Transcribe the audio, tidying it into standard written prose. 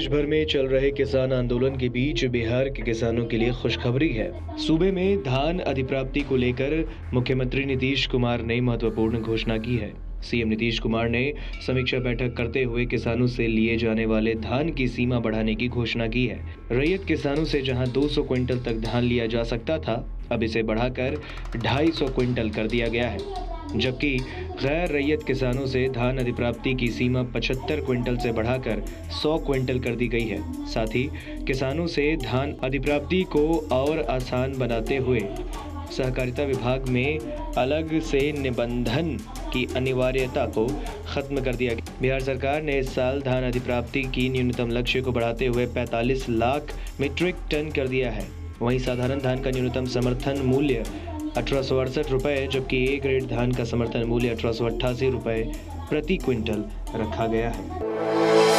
देश भर में चल रहे किसान आंदोलन के बीच बिहार के किसानों के लिए खुशखबरी है। सूबे में धान अधिप्राप्ति को लेकर मुख्यमंत्री नीतीश कुमार ने महत्वपूर्ण घोषणा की है। सीएम नीतीश कुमार ने समीक्षा बैठक करते हुए किसानों से लिए जाने वाले धान की सीमा बढ़ाने की घोषणा की है। रैयत किसानों से जहां 200 क्विंटल तक धान लिया जा सकता था, अब इसे बढ़ाकर 250 क्विंटल कर दिया गया है, जबकि गैर रैयत किसानों से धान अधिप्राप्ति की सीमा 75 क्विंटल से बढ़ाकर 100 क्विंटल कर दी गई है। साथ ही किसानों से धान अधिप्राप्ति को और आसान बनाते हुए सहकारिता विभाग में अलग से निबंधन की अनिवार्यता को खत्म कर दिया गया। बिहार सरकार ने इस साल धान अधिप्राप्ति की न्यूनतम लक्ष्य को बढ़ाते हुए 45 लाख मीट्रिक टन कर दिया है। वहीं साधारण धान का न्यूनतम समर्थन मूल्य 1868 रुपये, जबकि ए ग्रेड धान का समर्थन मूल्य 1888 रुपये प्रति क्विंटल रखा गया है।